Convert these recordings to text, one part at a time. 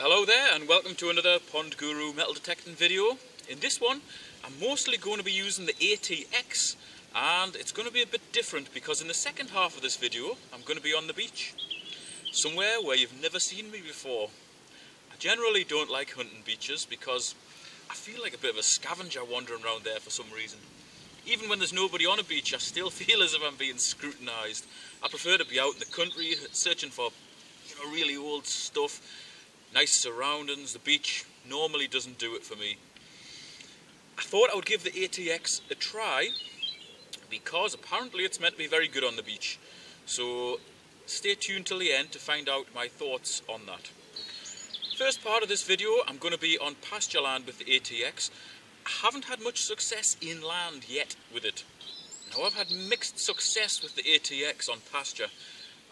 Hello there and welcome to another Pond Guru metal detecting video. In this one I'm mostly going to be using the ATX, and it's going to be a bit different because in the second half of this video I'm going to be on the beach, somewhere where you've never seen me before. I generally don't like hunting beaches because I feel like a bit of a scavenger wandering around there for some reason. Even when there's nobody on a beach I still feel as if I'm being scrutinised. I prefer to be out in the country searching for, you know, really old stuff. Nice surroundings. The beach normally doesn't do it for me. I thought I would give the ATX a try because apparently it's meant to be very good on the beach. So stay tuned till the end to find out my thoughts on that. First part of this video I'm going to be on pasture land with the ATX. I haven't had much success inland yet with it. Now I've had mixed success with the ATX on pasture.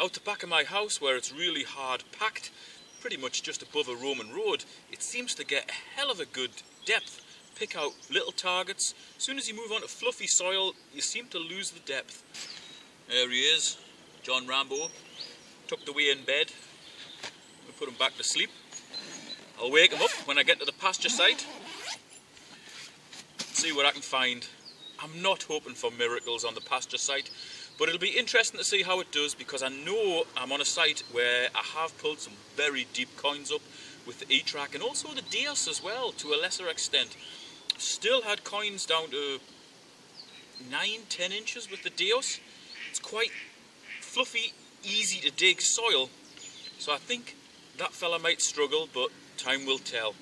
Out the back of my house where it's really hard packed, pretty much just above a Roman road, it seems to get a hell of a good depth. Pick out little targets. As soon as you move on to fluffy soil, you seem to lose the depth. There he is, John Rambo, tucked away in bed. We put him back to sleep. I'll wake him up when I get to the pasture site. See what I can find. I'm not hoping for miracles on the pasture site, but it'll be interesting to see how it does because I know I'm on a site where I have pulled some very deep coins up with the E-track and also the Deus as well to a lesser extent. Still had coins down to 9-10 inches with the Deus. It's quite fluffy, easy to dig soil, so I think that fella might struggle, but time will tell.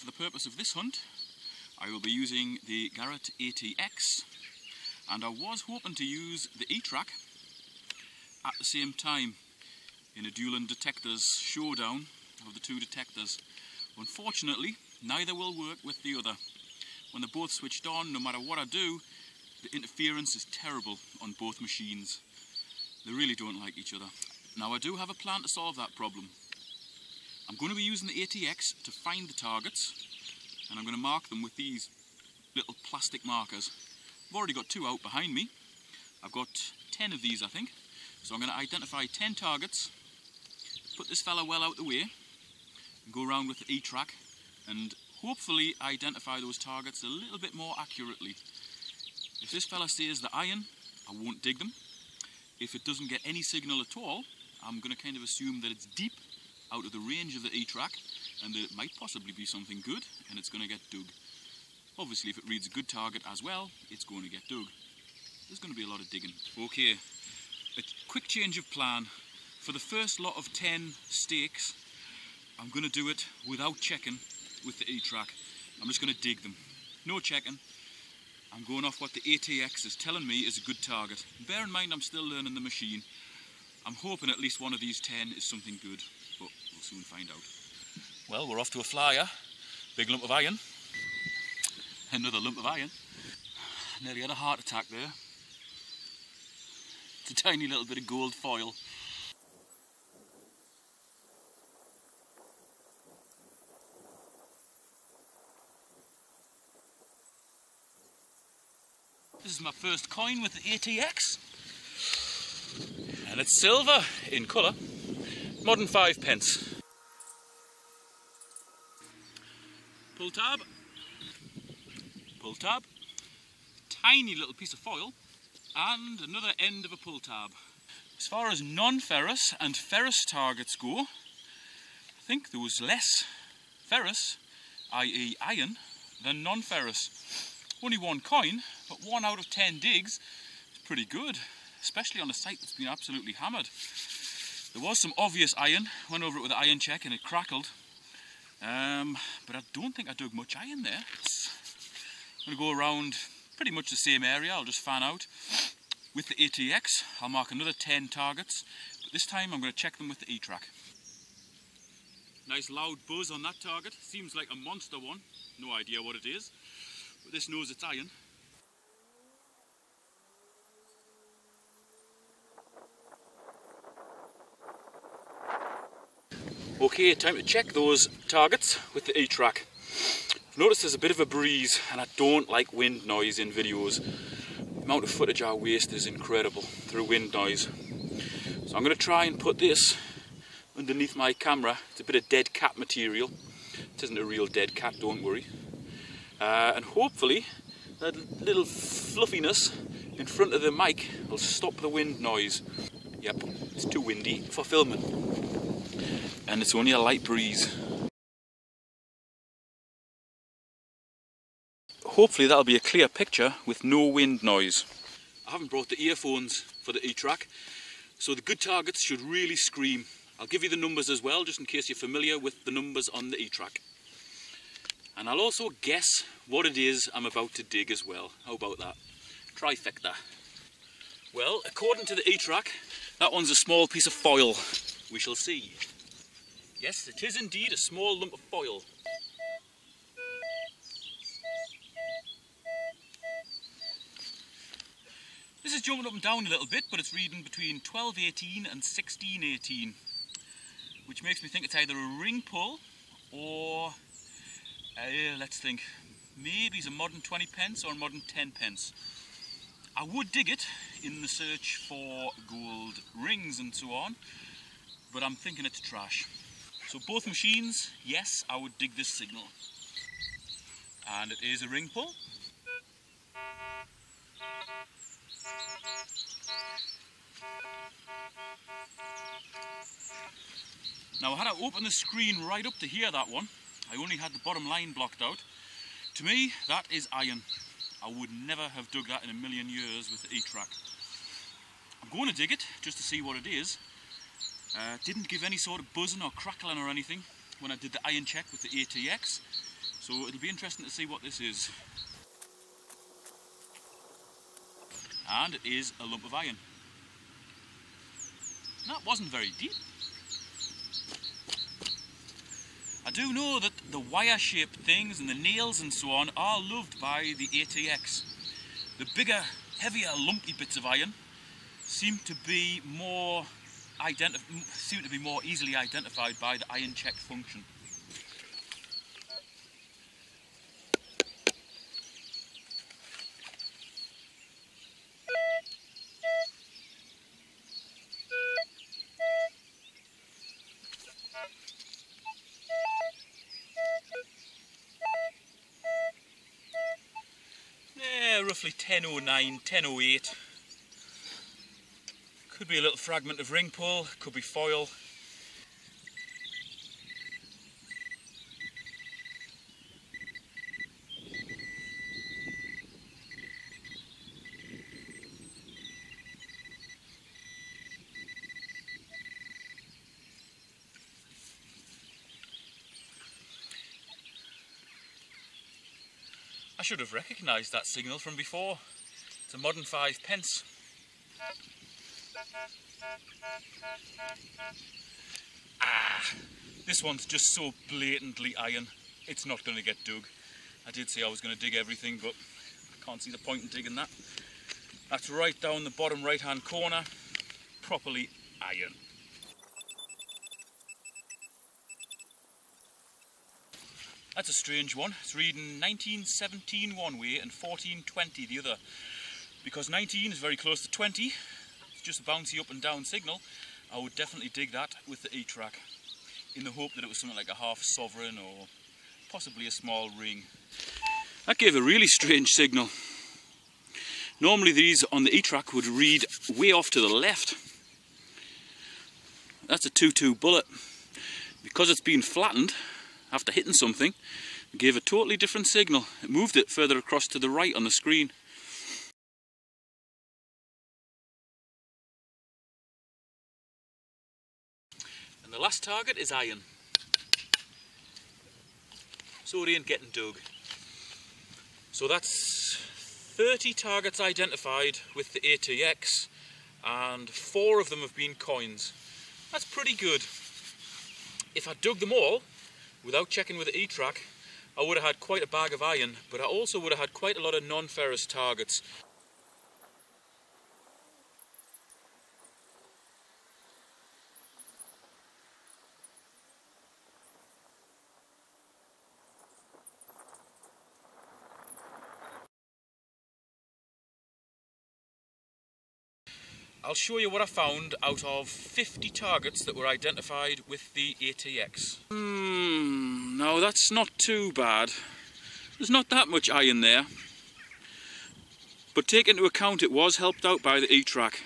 For the purpose of this hunt I will be using the Garrett ATX, and I was hoping to use the E-track at the same time in a dual and detectors showdown of the two detectors. Unfortunately, neither will work with the other. When they're both switched on, no matter what I do, the interference is terrible on both machines. They really don't like each other. Now I do have a plan to solve that problem. I'm going to be using the ATX to find the targets, and I'm going to mark them with these little plastic markers. I've already got two out behind me. I've got 10 of these, I think. So I'm going to identify 10 targets, put this fella well out the way, and go around with the E-track and hopefully identify those targets a little bit more accurately. If this fella stays the iron, I won't dig them. If it doesn't get any signal at all, I'm going to kind of assume that it's deep out of the range of the E-track, and that it might possibly be something good, and it's going to get dug. Obviously, if it reads a good target as well, it's going to get dug. There's going to be a lot of digging. Okay, a quick change of plan. For the first lot of 10 stakes, I'm going to do it without checking with the E-track. I'm just going to dig them. No checking. I'm going off what the ATX is telling me is a good target. Bear in mind, I'm still learning the machine. I'm hoping at least one of these 10 is something good, but we'll soon find out. Well, we're off to a flyer. Big lump of iron. Another lump of iron. Nearly had a heart attack there. It's a tiny little bit of gold foil. This is my first coin with the ATX. And it's silver in colour. Modern 5p. Pull tab, pull tab, tiny little piece of foil, and another end of a pull tab. As far as non-ferrous and ferrous targets go, I think there was less ferrous, i.e. iron, than non-ferrous. Only one coin, but 1 out of 10 digs is pretty good, especially on a site that's been absolutely hammered. There was some obvious iron, went over it with an iron check and it crackled. But I don't think I dug much iron there. I'm going to go around pretty much the same area. I'll just fan out with the ATX. I'll mark another 10 targets, but this time I'm going to check them with the E-track. Nice loud buzz on that target. Seems like a monster one. No idea what it is, but this knows it's iron. Okay, time to check those targets with the E-track. I've noticed there's a bit of a breeze, and I don't like wind noise in videos. The amount of footage I waste is incredible through wind noise. So I'm going to try and put this underneath my camera. It's a bit of dead cat material. It isn't a real dead cat, don't worry. And hopefully that little fluffiness in front of the mic will stop the wind noise. Yep, it's too windy for filming. And it's only a light breeze. Hopefully that'll be a clear picture with no wind noise. I haven't brought the earphones for the E-Track, so the good targets should really scream. I'll give you the numbers as well, just in case you're familiar with the numbers on the E-Track. And I'll also guess what it is I'm about to dig as well. How about that? Trifecta. Well, according to the E-Track, that one's a small piece of foil. We shall see. Yes, it is indeed a small lump of foil. This is jumping up and down a little bit, but it's reading between 1218 and 1618, which makes me think it's either a ring pull or, let's think, maybe it's a modern 20 pence or a modern 10 pence. I would dig it in the search for gold rings and so on, but I'm thinking it's trash. So both machines, yes, I would dig this signal. And it is a ring pull. Now, had I opened the screen right up to hear that one, I only had the bottom line blocked out. To me, that is iron. I would never have dug that in a million years with the E-Track. I'm going to dig it just to see what it is. Didn't give any sort of buzzing or crackling or anything when I did the iron check with the ATX, so it'll be interesting to see what this is. And it is a lump of iron. And that wasn't very deep. I do know that the wire-shaped things and the nails and so on are loved by the ATX. The bigger, heavier, lumpy bits of iron seem to be more easily identified by the iron check function. Roughly 1009, 1008. Could be a little fragment of ring pull, could be foil. I should have recognised that signal from before. It's a modern 5 pence. Ah, this one's just so blatantly iron. It's not going to get dug. I did say I was going to dig everything, but I can't see the point in digging that. That's right down the bottom right-hand corner. Properly iron. That's a strange one. It's reading 1917 one way and 1420 the other. Because 19 is very close to 20, it's just a bouncy up and down signal. I would definitely dig that with the E-Track, in the hope that it was something like a half sovereign or possibly a small ring. That gave a really strange signal. Normally these on the E-Track would read way off to the left. That's a 2-2 bullet. Because it's been flattened, after hitting something, it gave a totally different signal. It moved it further across to the right on the screen. And the last target is iron. So it ain't getting dug. So that's 30 targets identified with the ATX, and 4 of them have been coins. That's pretty good. If I dug them all, without checking with the E-Track, I would have had quite a bag of iron, but I also would have had quite a lot of non-ferrous targets. I'll show you what I found out of 50 targets that were identified with the ATX. No, that's not too bad. There's not that much iron there. But take into account it was helped out by the E-Track.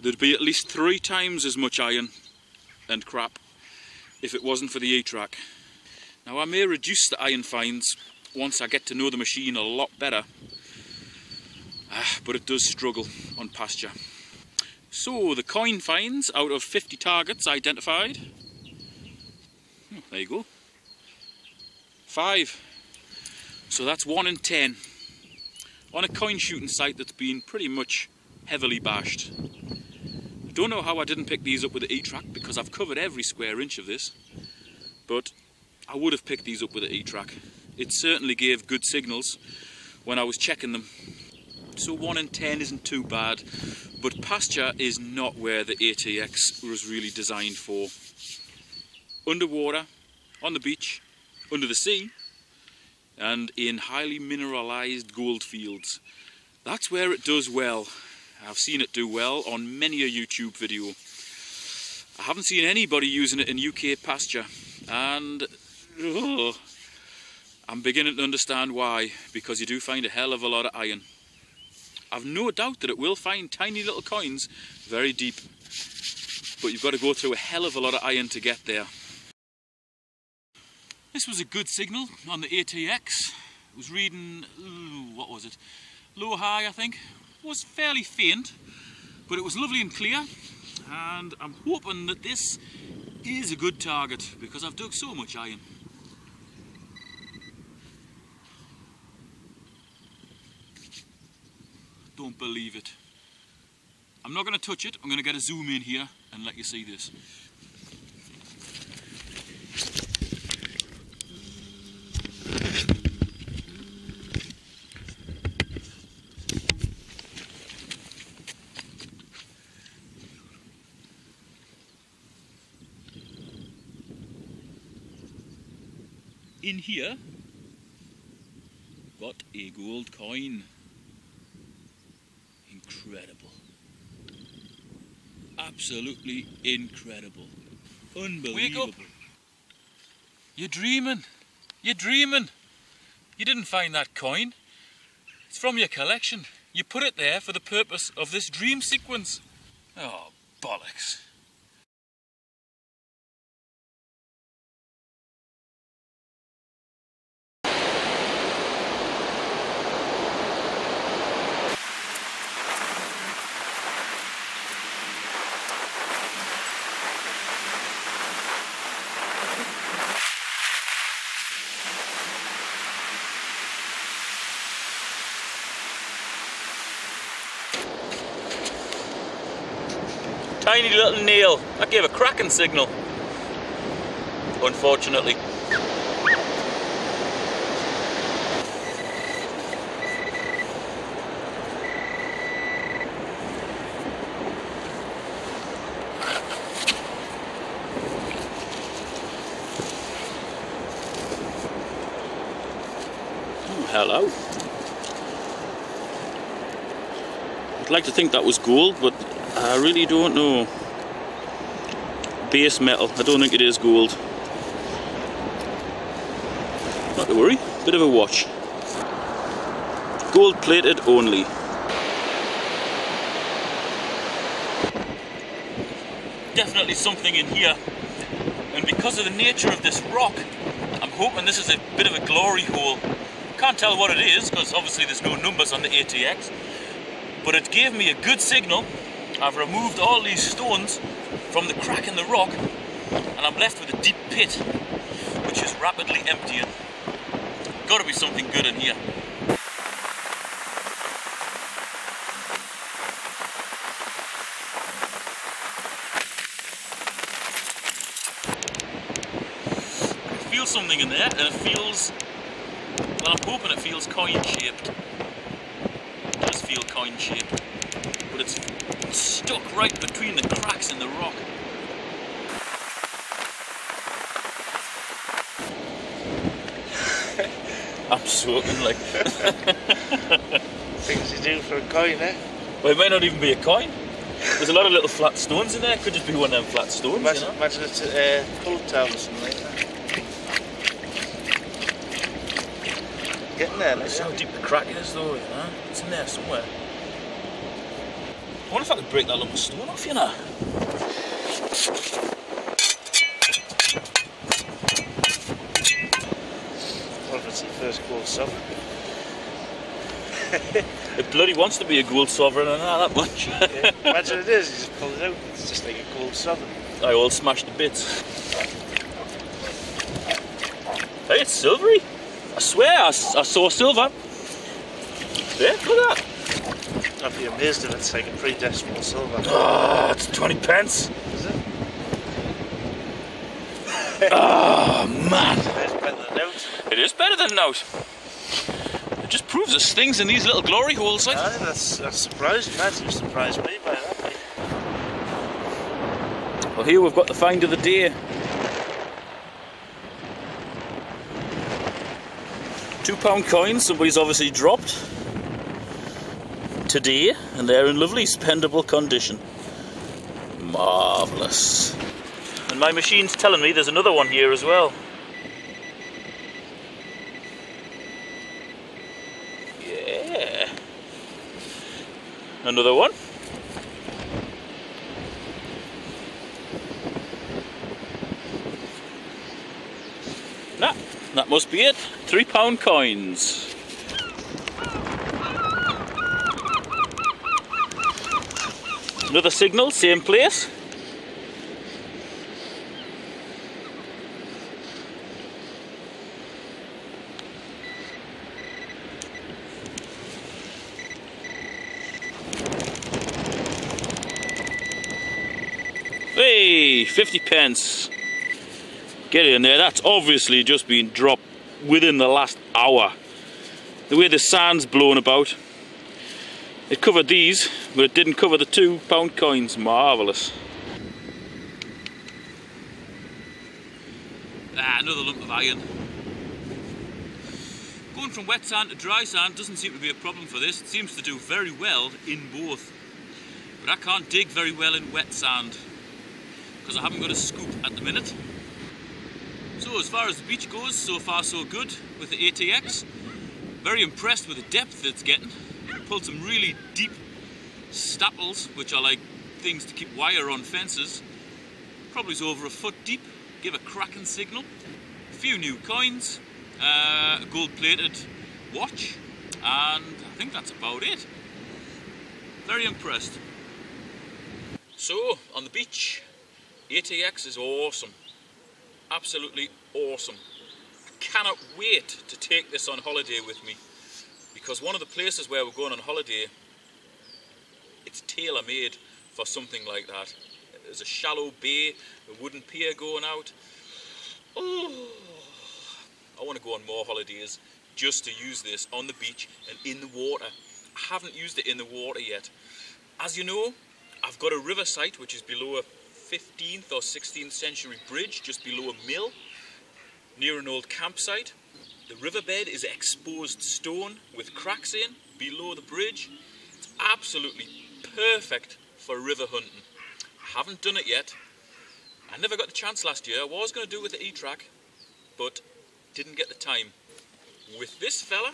There'd be at least 3 times as much iron and crap if it wasn't for the E-Track. Now I may reduce the iron finds once I get to know the machine a lot better, but it does struggle on pasture. So the coin finds out of 50 targets identified, there you go, 5. So that's 1 in 10 on a coin shooting site that's been pretty much heavily bashed. I don't know how I didn't pick these up with the E-Track, because I've covered every square inch of this, but I would have picked these up with the E-Track. It certainly gave good signals when I was checking them. So 1 in 10 isn't too bad, but pasture is not where the ATX was really designed for. Underwater, on the beach, under the sea, and in highly mineralised gold fields. That's where it does well. I've seen it do well on many a YouTube video. I haven't seen anybody using it in UK pasture, and I'm beginning to understand why, because you do find a hell of a lot of iron. I've no doubt that it will find tiny little coins very deep, but you've got to go through a hell of a lot of iron to get there. This was a good signal on the ATX. It was reading, what was it? Low high, I think. It was fairly faint, but it was lovely and clear, and I'm hoping that this is a good target because I've dug so much iron. Don't believe it. I'm not going to touch it. I'm going to get a zoom in here and let you see this. In here, got a gold coin. Incredible. Absolutely incredible. Unbelievable. Wake up. You're dreaming. You're dreaming. You didn't find that coin. It's from your collection. You put it there for the purpose of this dream sequence. Oh, bollocks. Tiny little nail. That gave a cracking signal. Unfortunately. Oh, hello. I'd like to think that was gold, but I really don't know. Base metal, I don't think it is gold. Not to worry, bit of a watch. Gold plated only. Definitely something in here. And because of the nature of this rock, I'm hoping this is a bit of a glory hole. Can't tell what it is, because obviously there's no numbers on the ATX. But it gave me a good signal. I've removed all these stones from the crack in the rock, and I'm left with a deep pit, which is rapidly emptying. Gotta be something good in here. I can feel something in there, and it feels, well, I'm hoping it feels coin-shaped. It does feel coin-shaped, but it's stuck right between the cracks in the rock. I'm sweating like... Things you do for a coin, eh? Well, it may not even be a coin. There's a lot of little flat stones in there. Could just be one of them flat stones. Imagine, you know? Imagine it's a cold towel or something like that. Getting there, let's see how deep the crack is, though. You know, it's in there somewhere. I wonder if I could break that lump of stone off, you know. Wonder if it's the first gold sovereign. It bloody wants to be a gold sovereign, and that much. Yeah, imagine it is. You just pull it out. It's just like a gold sovereign. I all smashed to bits. Hey, it's silvery. I swear, I saw silver. There, look at that. I'd be amazed if it's like a pre-decimal silver. Oh, it's 20 pence. Is it? Oh, man. It's better than note. It is better than note. It just proves there's things in these little glory holes. Like. Yeah, that's surprising. That's what surprised me by that. Well, here we've got the find of the day. 2 pound coins somebody's obviously dropped today, and they're in lovely spendable condition. Marvellous. And my machine's telling me there's another one here as well. Yeah. Another one. Nah, that must be it. £3 coins. Another signal, same place. Hey, 50 pence. Get in there, that's obviously just been dropped within the last hour. The way the sand's blown about. It covered these, but it didn't cover the £2 coins. Marvellous. Ah, another lump of iron. Going from wet sand to dry sand doesn't seem to be a problem for this. It seems to do very well in both. But I can't dig very well in wet sand, because I haven't got a scoop at the minute. So as far as the beach goes, so far so good with the ATX. Very impressed with the depth it's getting. Pulled some really deep staples, which are like things to keep wire on fences. Probably is over a foot deep. Give a cracking signal. A few new coins, a gold-plated watch, and I think that's about it. Very impressed. So on the beach, ATX is awesome. Absolutely awesome. I cannot wait to take this on holiday with me, because one of the places where we're going on holiday, it's tailor-made for something like that. There's a shallow bay, a wooden pier going out. Oh, I want to go on more holidays just to use this on the beach and in the water. I haven't used it in the water yet. As you know, I've got a river site which is below a 15th or 16th century bridge, just below a mill, near an old campsite. The riverbed is exposed stone with cracks in below the bridge. It's absolutely perfect for river hunting. I haven't done it yet. I never got the chance last year. I was going to do it with the E-Track, but didn't get the time. With this fella,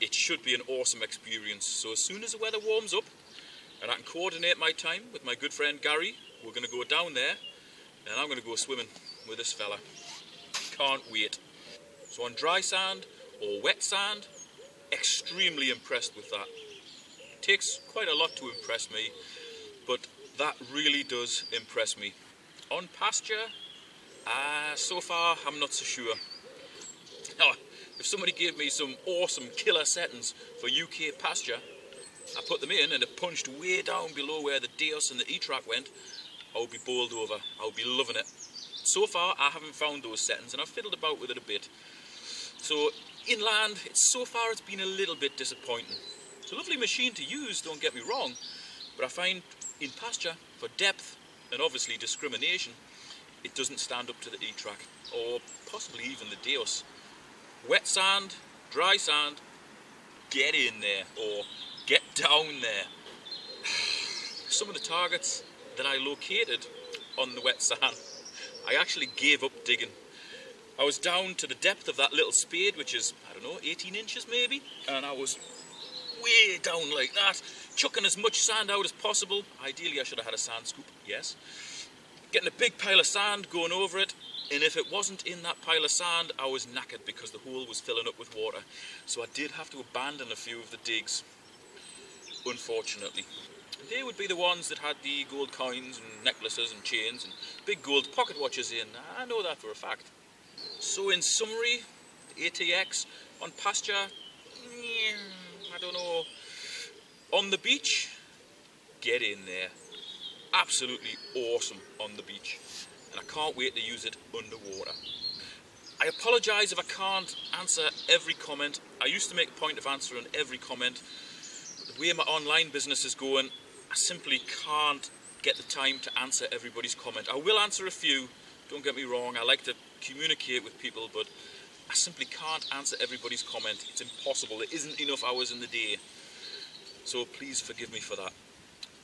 it should be an awesome experience. So as soon as the weather warms up and I can coordinate my time with my good friend Gary, we're going to go down there and I'm going to go swimming with this fella. Can't wait. So on dry sand or wet sand, extremely impressed with that. It takes quite a lot to impress me, but that really does impress me. On pasture, so far I'm not so sure. Now, if somebody gave me some awesome killer settings for UK pasture, I put them in and it punched way down below where the Deus and the E-Track went, I would be bowled over. I would be loving it. So far I haven't found those settings and I've fiddled about with it a bit. So inland, so far it's been a little bit disappointing. It's a lovely machine to use, don't get me wrong, but I find in pasture, for depth and obviously discrimination, it doesn't stand up to the E-Track or possibly even the Deus. Wet sand, dry sand, get in there or get down there. some of the targets that I located on the wet sand, I actually gave up digging. I was down to the depth of that little spade, which is, I don't know, 18 inches maybe, and I was way down like that, chucking as much sand out as possible. Ideally, I should have had a sand scoop, yes. Getting a big pile of sand, going over it, and if it wasn't in that pile of sand, I was knackered because the hole was filling up with water. So I did have to abandon a few of the digs, unfortunately. They would be the ones that had the gold coins and necklaces and chains and big gold pocket watches in. I know that for a fact. So in summary, the ATX on pasture, I don't know. On the beach, get in there. Absolutely awesome on the beach. And I can't wait to use it underwater. I apologise if I can't answer every comment. I used to make a point of answering every comment. But the way my online business is going, I simply can't get the time to answer everybody's comment. I will answer a few, don't get me wrong. I like to communicate with people, but I simply can't answer everybody's comment. It's impossible. There isn't enough hours in the day. So please forgive me for that.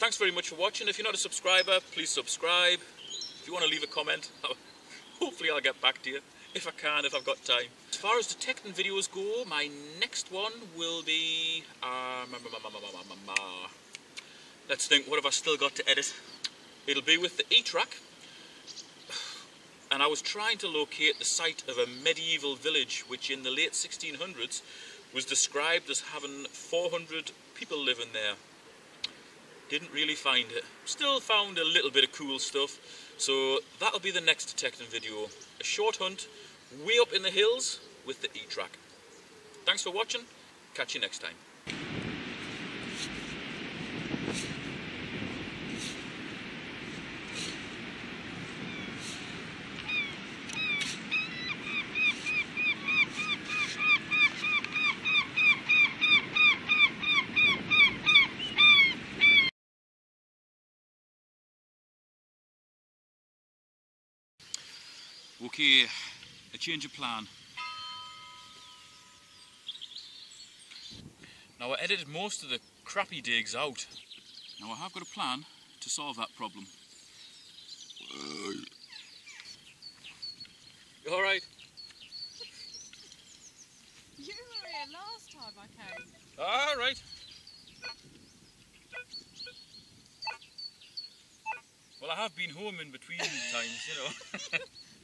Thanks very much for watching. If you're not a subscriber, please subscribe. If you want to leave a comment, hopefully I'll get back to you. If I can, if I've got time. As far as detecting videos go, my next one will be... Let's think, what have I still got to edit? It'll be with the E-Track. And I was trying to locate the site of a medieval village which in the late 1600s was described as having 400 people living there. Didn't really find it. Still found a little bit of cool stuff. So that'll be the next detecting video. A short hunt, way up in the hills with the E-Track. Thanks for watching. Catch you next time. Okay, a change of plan. Now I edited most of the crappy digs out. Now I have got a plan to solve that problem. You alright? You were here last time I came. Alright. Well, I have been home in between times, you know.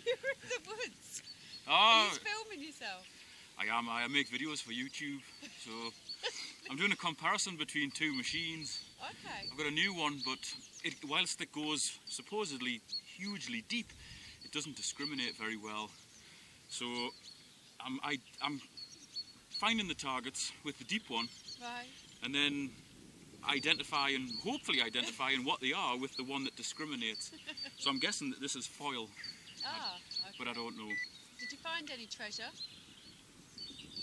You're in the woods. Oh, are you filming yourself? I am. I make videos for YouTube. So I'm doing a comparison between two machines. Okay. I've got a new one, but whilst it goes supposedly hugely deep, it doesn't discriminate very well. So I'm finding the targets with the deep one. Right. And then hopefully identifying what they are with the one that discriminates. So I'm guessing that this is foil. Ah, okay. But I don't know. Did you find any treasure?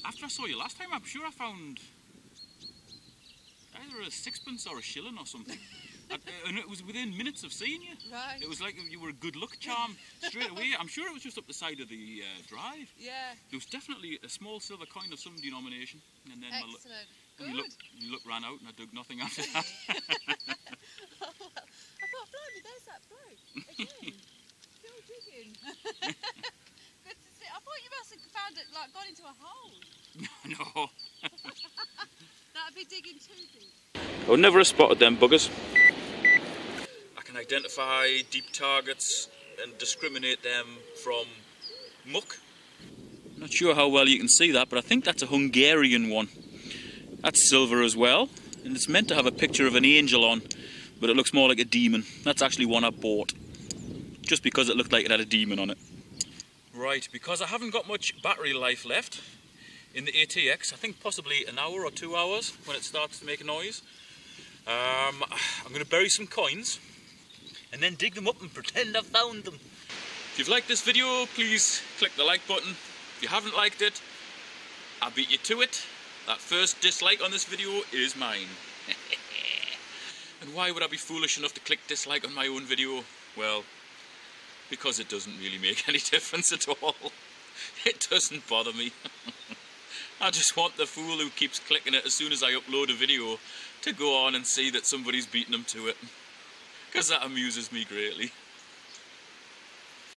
After I saw you last time, I'm sure I found either a sixpence or a shilling or something. And it was within minutes of seeing you. Right. It was like you were a good luck charm straight away. I'm sure it was just up the side of the drive. Yeah. There was definitely a small silver coin of some denomination. And then excellent. My luck ran out and I dug nothing after that. Oh, well, I thought, blimey, there's that bloke again. Good to see. I thought you must have found it, like, gone into a hole. No. That'd be digging too deep. I would never have spotted them buggers. I can identify deep targets and discriminate them from muck. I'm not sure how well you can see that, but I think that's a Hungarian one. That's silver as well, and it's meant to have a picture of an angel on, but it looks more like a demon. That's actually one I bought. Just because it looked like it had a demon on it. Right, because I haven't got much battery life left in the ATX, I think possibly an hour or 2 hours when it starts to make a noise. I'm going to bury some coins and then dig them up and pretend I've found them. If you've liked this video, please click the like button. If you haven't liked it, I beat you to it. That first dislike on this video is mine. And why would I be foolish enough to click dislike on my own video? Well, because it doesn't really make any difference at all. It doesn't bother me. I just want the fool who keeps clicking it as soon as I upload a video to go on and see that somebody's beating them to it. because that amuses me greatly.